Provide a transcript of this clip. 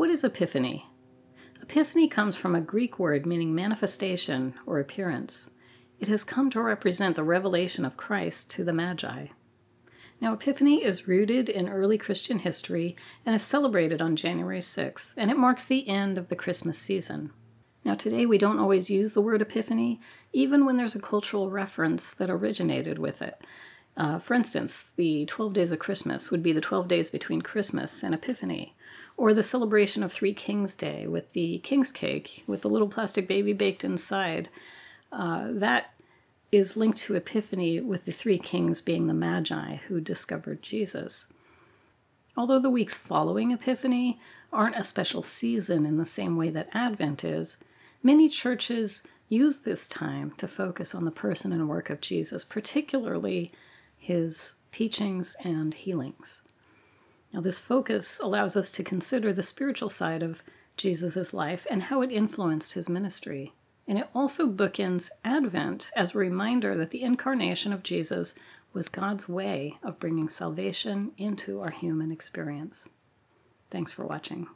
What is epiphany? Epiphany comes from a Greek word meaning manifestation or appearance. It has come to represent the revelation of Christ to the Magi. Now, Epiphany is rooted in early Christian history and is celebrated on January 6th, and it marks the end of the Christmas season. Now, today we don't always use the word epiphany, even when there's a cultural reference that originated with it. For instance, the 12 days of Christmas would be the 12 days between Christmas and Epiphany, or the celebration of Three Kings Day with the king's cake with the little plastic baby baked inside. That is linked to Epiphany, with the three kings being the Magi who discovered Jesus. Although the weeks following Epiphany aren't a special season in the same way that Advent is, many churches use this time to focus on the person and work of Jesus, particularly his teachings and healings. Now, this focus allows us to consider the spiritual side of Jesus' life and how it influenced his ministry. And it also bookends Advent as a reminder that the incarnation of Jesus was God's way of bringing salvation into our human experience. Thanks for watching.